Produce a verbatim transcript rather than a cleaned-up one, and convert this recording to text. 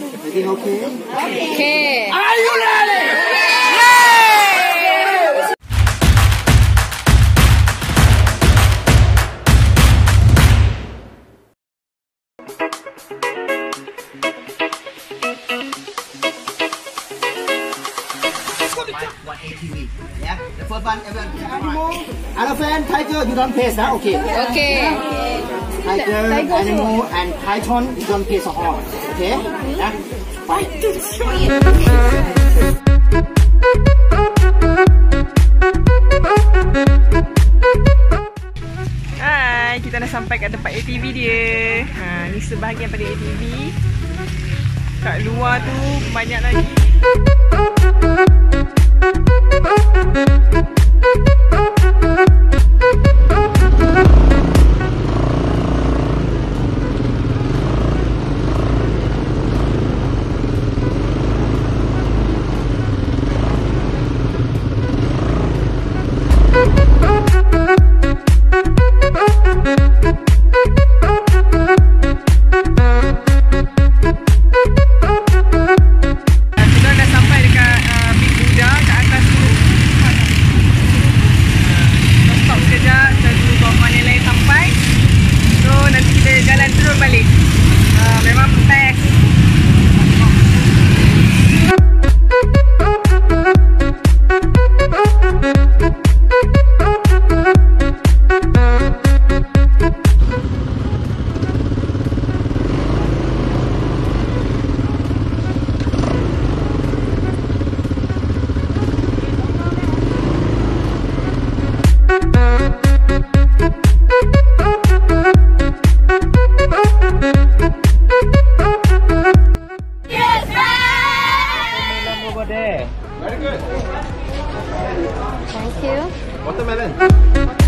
Everything okay? Okay. Are you ready? Yay! What A T V? Yeah. The first one, everyone. Elephant, tiger. You don't face, huh? Okay. Okay. Okay. Tiger, animal, and python, you don't pay so hard, okay? Yeah? Fight the Hai, kita dah sampai kat tempat A T V dia. Ha, ni sebahagian pada A T V. Kat luar tu banyak lagi. There. Very good. Thank you. Watermelon.